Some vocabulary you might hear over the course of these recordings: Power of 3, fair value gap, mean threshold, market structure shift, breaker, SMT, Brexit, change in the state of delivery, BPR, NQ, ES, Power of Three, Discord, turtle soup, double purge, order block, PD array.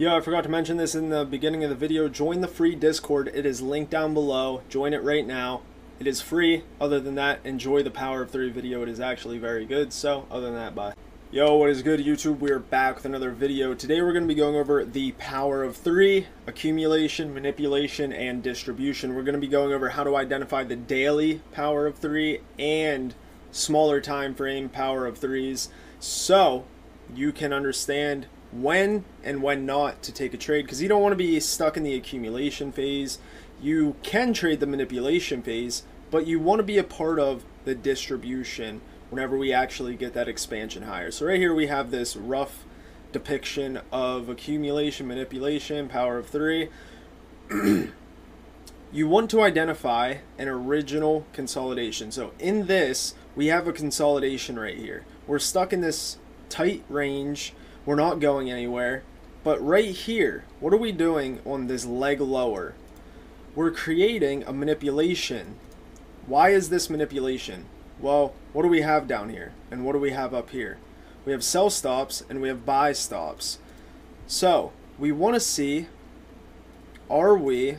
Yo, I forgot to mention this in the beginning of the video. Join the free Discord. It is linked down below. Join it right now. It is free. Other than that, enjoy the Power of Three video. It is actually very good. So other than that, bye. Yo, what is good, YouTube? We are back with another video. Today we're going to be going over the Power of Three, accumulation, manipulation, and distribution. We're going to be going over how to identify the daily Power of Three and smaller time frame Power of Threes, so you can understand when and when not to take a trade, because you don't want to be stuck in the accumulation phase. You can trade the manipulation phase, but you want to be a part of the distribution whenever we actually get that expansion higher. So right here we have this rough depiction of accumulation, manipulation, Power of Three. You want to identify an original consolidation. So in this, we have a consolidation right here. We're stuck in this tight range. We're not going anywhere. But right here, what are we doing on this leg lower? We're creating a manipulation. Why is this manipulation? Well, what do we have down here? And what do we have up here? We have sell stops and we have buy stops. So we want to see, are we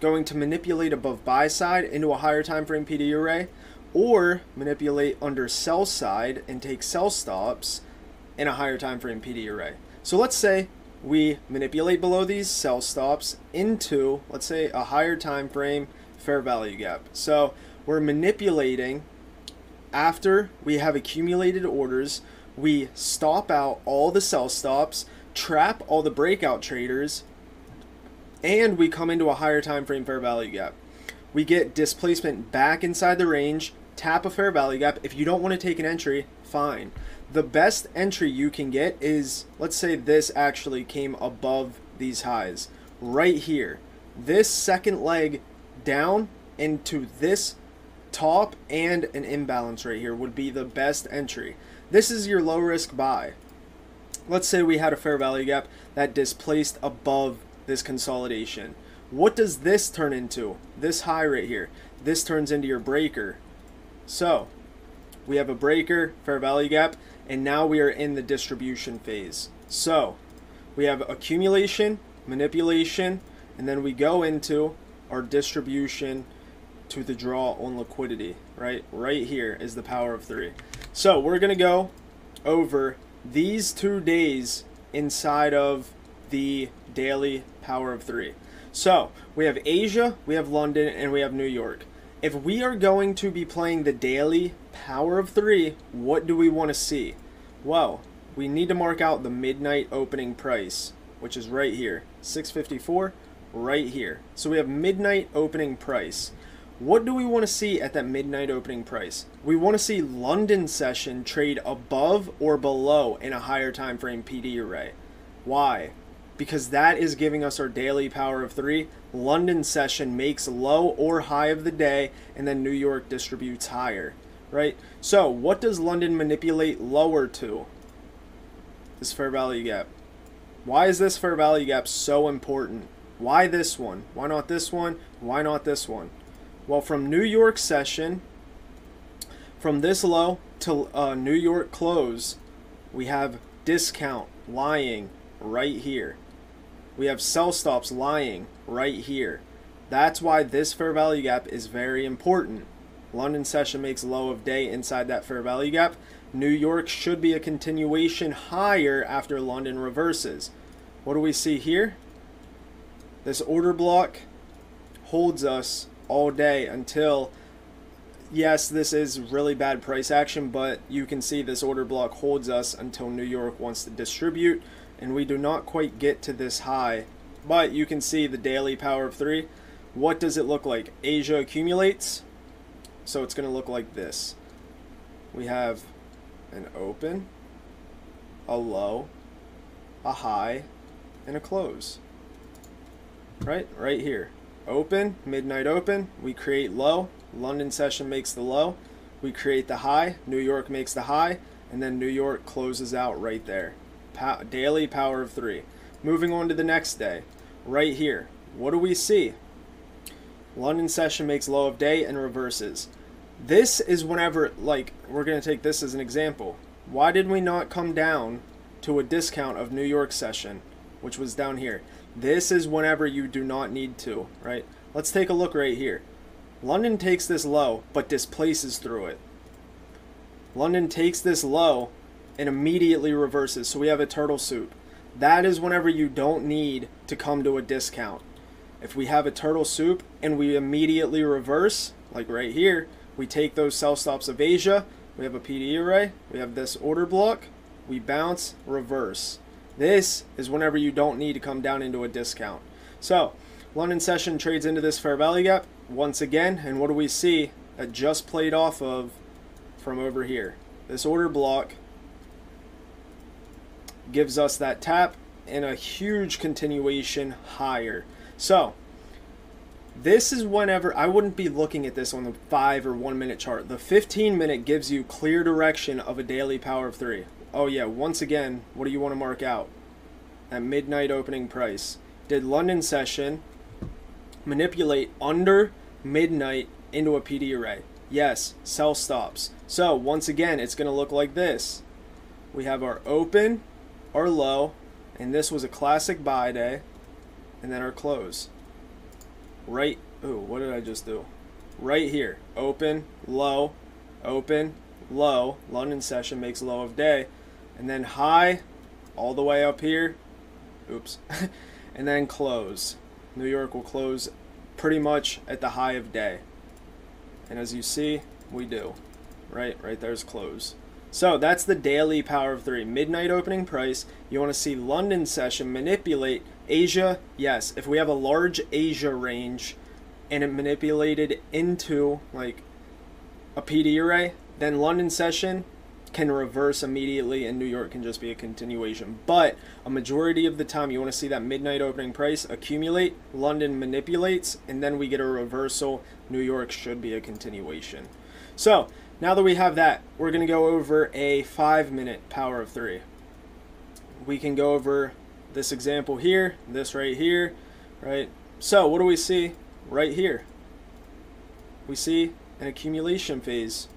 going to manipulate above buy side into a higher time frame PD array, or manipulate under sell side and take sell stops in a higher time frame PD array? So let's say we manipulate below these sell stops into, let's say, a higher time frame fair value gap. So we're manipulating after we have accumulated orders. We stop out all the sell stops, trap all the breakout traders, and we come into a higher time frame fair value gap. We get displacement back inside the range, tap a fair value gap. If you don't want to take an entry, fine. The best entry you can get is, let's say this actually came above these highs right here. This second leg down into this top and an imbalance right here would be the best entry. This is your low risk buy. Let's say we had a fair value gap that displaced above this consolidation. What does this turn into? This high right here, this turns into your breaker. So we have a breaker, fair value gap, and now we are in the distribution phase. So we have accumulation, manipulation, and then we go into our distribution to the draw on liquidity. Right here is the Power of Three. So we're gonna go over these 2 days inside of the daily Power of Three. So we have Asia, we have London, and we have New York. If we are going to be playing the daily Power of Three, what do we want to see? Well, we need to mark out the midnight opening price, which is right here, 654, right here. So we have midnight opening price. What do we want to see at that midnight opening price? We want to see London session trade above or below in a higher time frame PD array. Why? Because that is giving us our daily Power of Three. London session makes low or high of the day, and then New York distributes higher, right? So what does London manipulate lower to? This fair value gap. Why is this fair value gap so important? Why this one? Why not this one? Why not this one? Well, from New York session, from this low to New York close, we have discount lying right here. We have sell stops lying right here. That's why this fair value gap is very important. London session makes low of day inside that fair value gap. New York should be a continuation higher after London reverses. What do we see here? This order block holds us all day until, yes, this is really bad price action, but you can see this order block holds us until New York wants to distribute, and we do not quite get to this high. But you can see the daily Power of Three. What does it look like? Asia accumulates, so it's going to look like this. We have an open, a low, a high, and a close. Right here. Open, midnight open, we create low, London session makes the low, we create the high, New York makes the high, and then New York closes out right there. Daily Power of Three. Moving on to the next day, right here, what do we see? London session makes low of day and reverses. This is whenever, like, we're going to take this as an example. Why did we not come down to a discount of New York session? which was down here. This is whenever you do not need to, right? Let's take a look right here. London takes this low, but displaces through it. London takes this low and immediately reverses, so we have a turtle soup. That is whenever you don't need to come to a discount. If we have a turtle soup and we immediately reverse, like right here, we take those sell stops of Asia, we have a PD array, we have this order block, we bounce, reverse. This is whenever you don't need to come down into a discount. So London session trades into this fair value gap once again, and what do we see? That just played off of from over here. This order block gives us that tap and a huge continuation higher. So this is whenever I wouldn't be looking at this on the 5 or 1 minute chart. The 15-minute gives you clear direction of a daily power of three. Oh yeah, once again, what do you want to mark out? That midnight opening price. Did London session manipulate under midnight into a PD array? Yes, sell stops. So once again, it's going to look like this. We have our open, our low, and this was a classic buy day, and then our close. Right, ooh, what did I just do? Right here, open, low, London session makes low of day, and then high, all the way up here, oops, and then close. New York will close pretty much at the high of day. And as you see, we do, right there's close. So that's the daily power of three. Midnight opening price. You want to see London session manipulate Asia. Yes, if we have a large Asia range and it manipulated into like a PD array, then London session can reverse immediately and New York can just be a continuation. But a majority of the time you want to see that midnight opening price accumulate, London manipulates, and then we get a reversal. New York should be a continuation. So now that we have that, we're going to go over a 5-minute power of three. We can go over this example here, this right here, right? So what do we see right here? We see an accumulation phase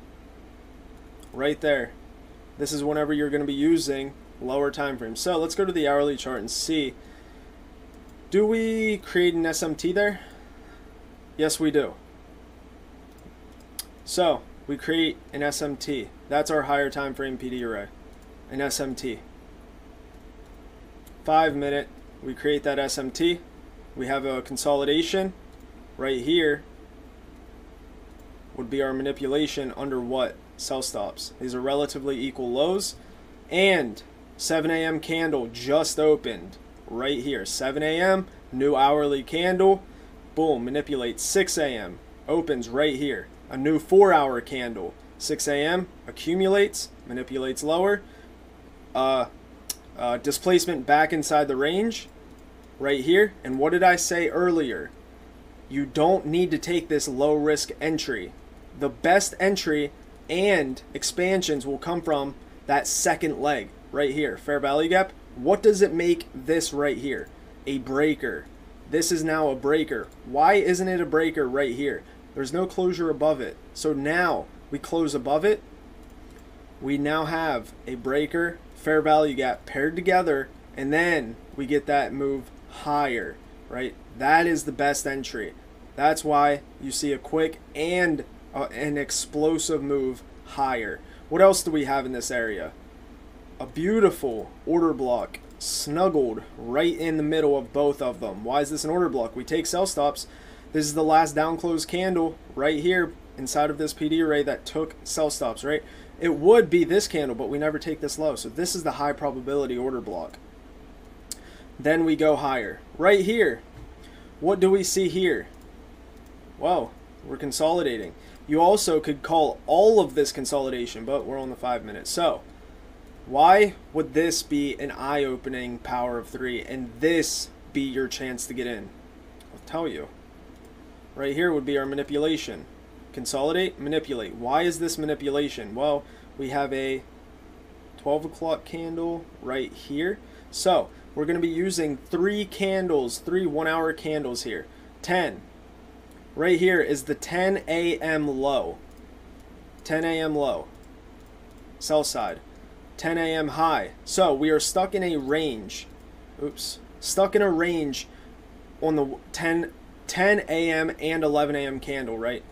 right there. This is whenever you're going to be using lower time frames. So let's go to the hourly chart and see. Do we create an SMT there? Yes, we do. So we create an SMT. That's our higher time frame PD array, an SMT. 5 minute, we create that SMT. We have a consolidation right here would be our manipulation under what? Sell stops. These are relatively equal lows, and 7 a.m. candle just opened right here. 7 a.m. new hourly candle, boom, manipulates. 6 a.m. opens right here. A new 4-hour candle, 6 a.m. accumulates, manipulates lower, displacement back inside the range right here. And what did I say earlier? You don't need to take this low risk entry. The best entry and expansions will come from that second leg right here, fair value gap. What does it make this right here? A breaker. This is now a breaker. Why isn't it a breaker right here? There's no closure above it. So now we close above it. We now have a breaker, fair value gap paired together, and then we get that move higher, right? That is the best entry. That's why you see a quick and an explosive move higher. What else do we have in this area? A beautiful order block snuggled right in the middle of both of them. Why is this an order block? We take sell stops. This is the last down close candle right here inside of this PD array that took sell stops, right? It would be this candle, but we never take this low. So this is the high probability order block. Then we go higher. Right here, what do we see here? Whoa, we're consolidating. You also could call all of this consolidation, but we're on the 5 minutes. So why would this be an eye-opening power of three and this be your chance to get in? I'll tell you. Right here would be our manipulation. Consolidate, manipulate. Why is this manipulation? Well, we have a 12 o'clock candle right here. So we're going to be using three candles, three 1-hour candles here. 10. Right here is the 10 a.m. low. 10 a.m. low. Sell side. 10 a.m. high. So we are stuck in a range. Oops. stuck in a range on the 10 a.m. and 11 a.m. candle, right?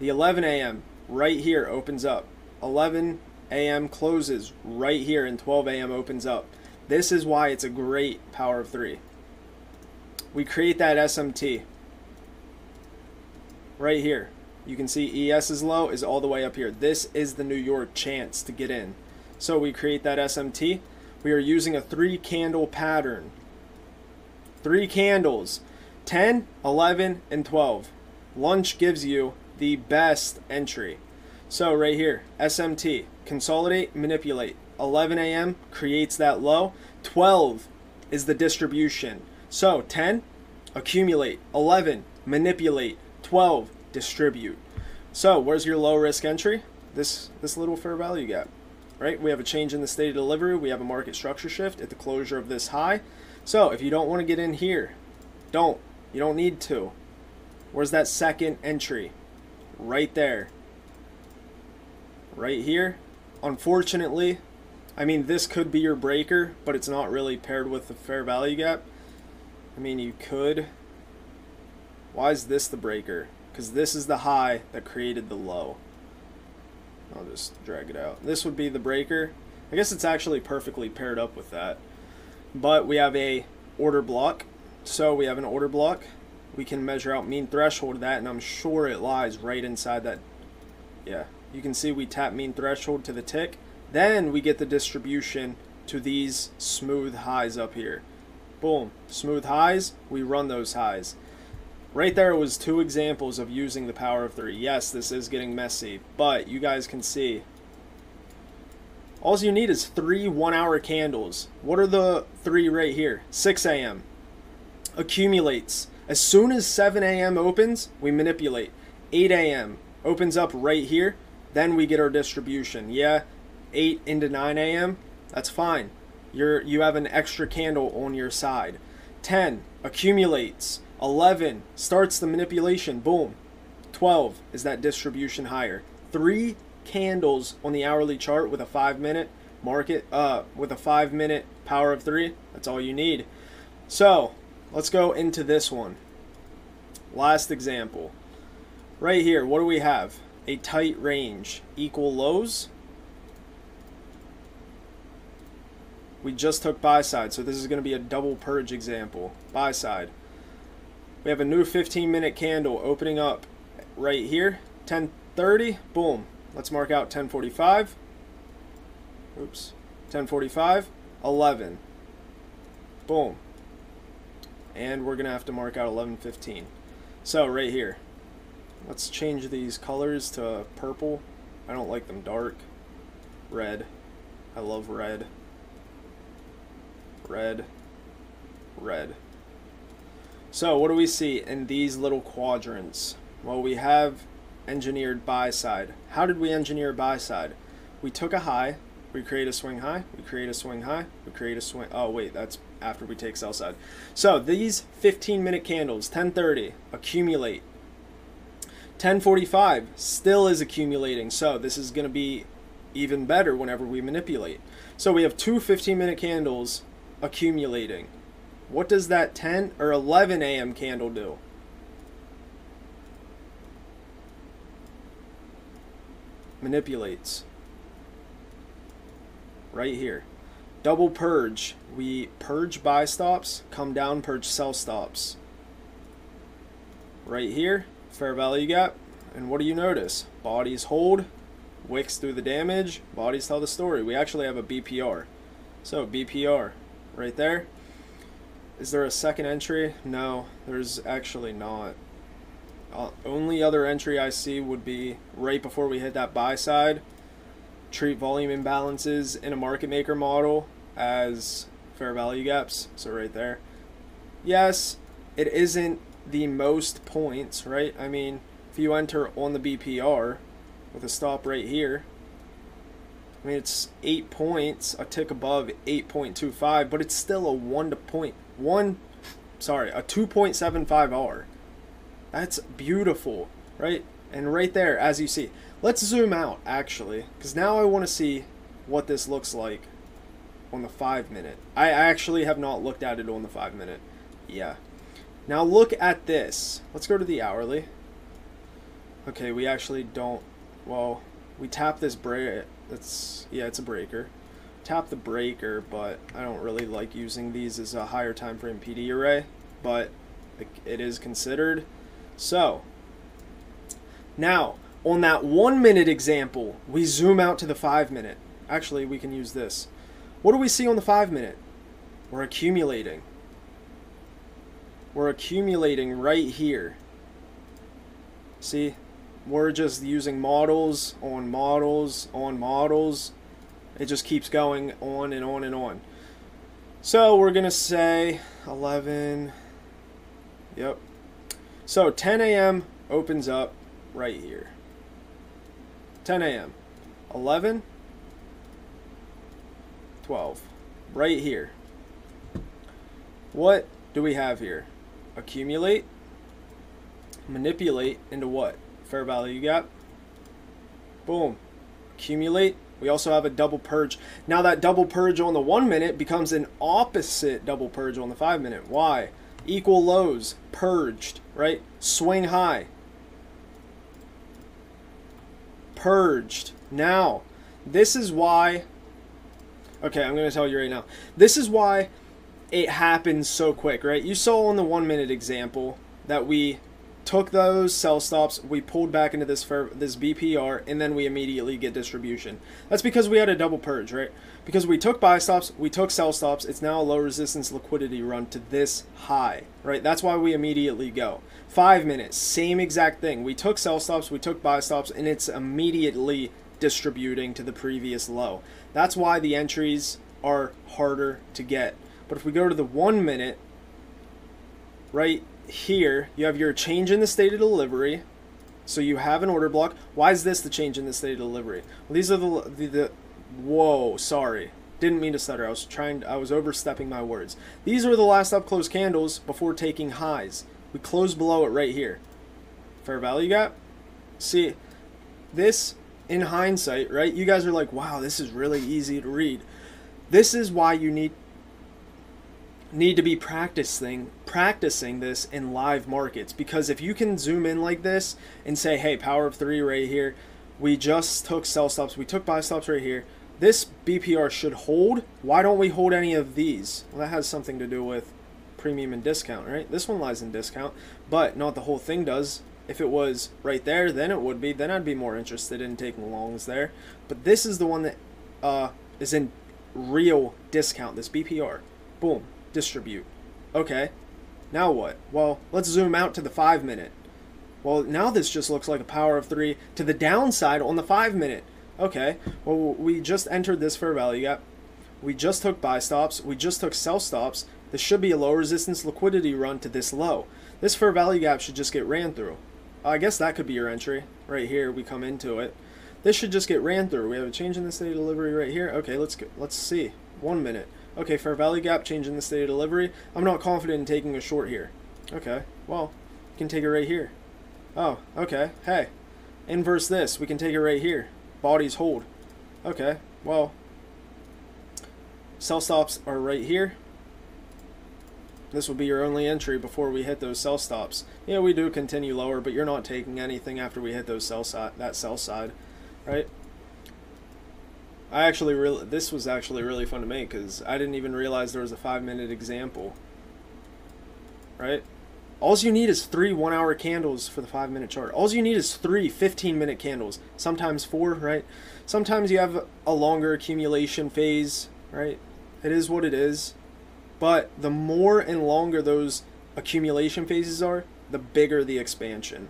The 11 a.m. right here opens up. 11 a.m. closes right here, and 12 a.m. opens up. This is why it's a great power of three. We create that SMT right here. You can see ES is low, is all the way up here. This is the New York chance to get in. So we create that SMT. We are using a 3 candle pattern. 3 candles, 10, 11, and 12. Lunch gives you the best entry. So right here, SMT, consolidate, manipulate. 11 a.m. creates that low. 12 is the distribution. So 10, accumulate. 11, manipulate. 12, distribute. So where's your low risk entry? This little fair value gap, right? We have a change in the state of delivery. We have a market structure shift at the closure of this high. So if you don't want to get in here, don't. You don't need to. Where's that second entry? Right there. Right here. Unfortunately, I mean, this could be your breaker, but it's not really paired with the fair value gap. I mean, you could. Why is this the breaker? Because this is the high that created the low. I'll just drag it out. This would be the breaker. I guess it's actually perfectly paired up with that. But we have a order block. So we have an order block. We can measure out mean threshold of that, and I'm sure it lies right inside that. Yeah, you can see we tap mean threshold to the tick. Then we get the distribution to these smooth highs up here. Boom, smooth highs, we run those highs. Right there was 2 examples of using the power of three. Yes, this is getting messy, but you guys can see. All you need is 3 1-hour candles. What are the 3 right here? 6 a.m. accumulates. As soon as 7 a.m. opens, we manipulate. 8 a.m. opens up right here. Then we get our distribution. Yeah, 8 into 9 a.m. That's fine. You have an extra candle on your side. 10 accumulates. 11 starts the manipulation. Boom. 12 is that distribution higher. 3 candles on the hourly chart with a 5-minute market, with a 5-minute power of three. That's all you need. So let's go into this one. Last example. Right here, what do we have? A tight range, equal lows. We just took buy side, so this is going to be a double purge example. Buy side. We have a new 15-minute candle opening up right here. 10:30, boom. Let's mark out 10:45. Oops. 10:45, 11. Boom. And we're going to have to mark out 11:15. So right here. Let's change these colors to purple. I don't like them dark. Red. I love red. Red. Red. So what do we see in these little quadrants? Well, we have engineered buy side. How did we engineer buy side? We took a high, we create a swing high, we create a swing high, we create a swing. Oh wait, that's after we take sell side. So these 15-minute candles, 10:30, accumulate. 10:45 still is accumulating. So this is going to be even better whenever we manipulate. So we have two 15-minute candles accumulating. What does that 10 or 11 a.m. candle do? Manipulates. Right here. Double purge. We purge buy stops, come down, purge sell stops. Right here, fair value gap. And what do you notice? Bodies hold, wicks through the damage, bodies tell the story. We actually have a BPR. So BPR right there. Is there a second entry? No, there's actually not. Only other entry I see would be right before we hit that buy side. Treat volume imbalances in a market maker model as fair value gaps. So right there. Yes, it isn't the most points, right? I mean, if you enter on the BPR with a stop right here, I mean, it's 8 points, a tick above 8.25, but it's still a 2.75R. That's beautiful, right? And right there, as you see, let's zoom out actually, because now I want to see what this looks like on the 5 minute. I actually have not looked at it on the 5 minute. Yeah. Now look at this. Let's go to the hourly. Okay, we actually don't. Well, we tap this break. That's, yeah, it's a breaker. Tap the breaker, but I don't really like using these as a higher time frame PD array, but it is considered. So now on that 1 minute example, we zoom out to the 5 minute. Actually, we can use this. What do we see on the 5 minute? We're accumulating. We're accumulating right here. See, we're just using models on models on models. It just keeps going on and on and on. So we're gonna say 11. Yep. So 10 a.m. opens up right here. 10 a.m. 11. 12. Right here. What do we have here? Accumulate. Manipulate into what? Fair value gap. Boom. Accumulate. We also have a double purge. Now that double purge on the 1 minute becomes an opposite double purge on the 5 minute. Why? Equal lows, purged, right? Swing high, purged. Now, this is why, okay, I'm gonna tell you right now, this is why it happens so quick, right? You saw on the 1 minute example that we took those sell stops, we pulled back into this BPR, and then we immediately get distribution. That's because we had a double purge, right? Because we took buy stops, we took sell stops, it's now a low resistance liquidity run to this high, right? That's why we immediately go. 5 minutes, same exact thing. We took sell stops, we took buy stops, and it's immediately distributing to the previous low. That's why the entries are harder to get. But if we go to the 1 minute, right here, you have your change in the state of delivery. So you have an order block. Why is this the change in the state of delivery? Well, these are the whoa, sorry, didn't mean to stutter. I was overstepping my words. These are the last up close candles before taking highs. We close below it right here. Fair value gap. See, this in hindsight, right? You guys are like, wow, this is really easy to read. This is why you need to be practicing this in live markets, because if you can zoom in like this and say, hey, power of three right here, we just took sell stops, we took buy stops right here, this BPR should hold. Why don't we hold any of these? Well, that has something to do with premium and discount, right? This one lies in discount, but not the whole thing does. If it was right there, then it would be, then I'd be more interested in taking longs there, but this is the one that is in real discount, this BPR. Boom, distribute. Okay, now what? Well, let's zoom out to the 5 minute. Well, now this just looks like a power of three to the downside on the 5 minute. Okay, well, we just entered this fair value gap, we just took buy stops, we just took sell stops. This should be a low resistance liquidity run to this low. This fair value gap should just get ran through. I guess that could be your entry right here. We come into it, this should just get ran through. We have a change in the state of delivery right here. Okay, let's see 1 minute. Okay, fair value gap, change in the state of delivery. I'm not confident in taking a short here. Okay, well, we can take it right here. Oh, okay, hey, inverse this, we can take it right here. Bodies hold. Okay, well, sell stops are right here. This will be your only entry before we hit those sell stops. Yeah, we do continue lower, but you're not taking anything after we hit those sell side, right? I actually this was actually really fun to make, because I didn't even realize there was a 5 minute example, right? All you need is 3 1-hour candles for the 5 minute chart. All you need is 3 15-minute candles, sometimes 4, right? Sometimes you have a longer accumulation phase, right? It is what it is, but the more and longer those accumulation phases are, the bigger the expansion,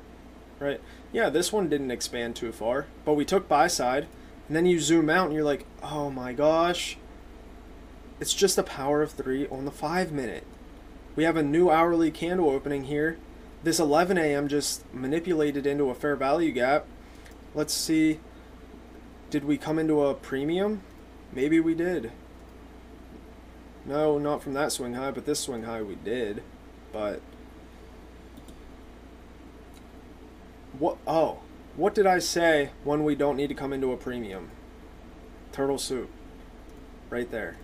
right? Yeah, this one didn't expand too far, but we took buy side. And then you zoom out and you're like, oh my gosh, it's just a power of three on the 5 minute. We have a new hourly candle opening here. This 11 a.m. just manipulated into a fair value gap. Let's see, did we come into a premium? Maybe we did. No, not from that swing high, but this swing high we did. But what? Oh. What did I say when we don't need to come into a premium? Turtle soup. Right there.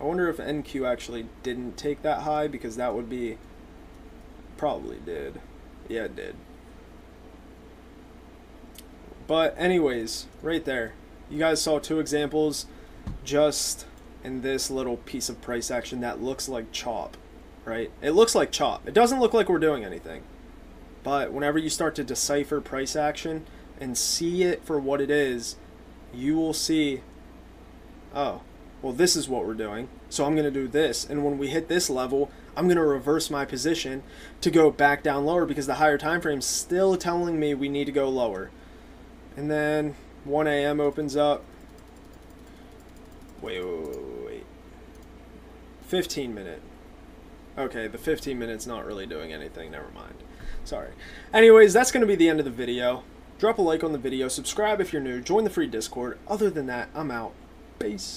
I wonder if NQ actually didn't take that high, because that would be, probably did. Yeah, it did. But anyways, right there, you guys saw two examples just in this little piece of price action that looks like chop, right? It looks like chop. It doesn't look like we're doing anything. But whenever you start to decipher price action and see it for what it is, you will see, oh, well, this is what we're doing. So I'm going to do this. And when we hit this level, I'm going to reverse my position to go back down lower, because the higher time frame is still telling me we need to go lower. And then 1 a.m. opens up. Wait. 15 minute. Okay, the 15 minute's not really doing anything. Never mind. Sorry. Anyways, that's going to be the end of the video. Drop a like on the video. Subscribe if you're new. Join the free Discord. Other than that, I'm out. Peace.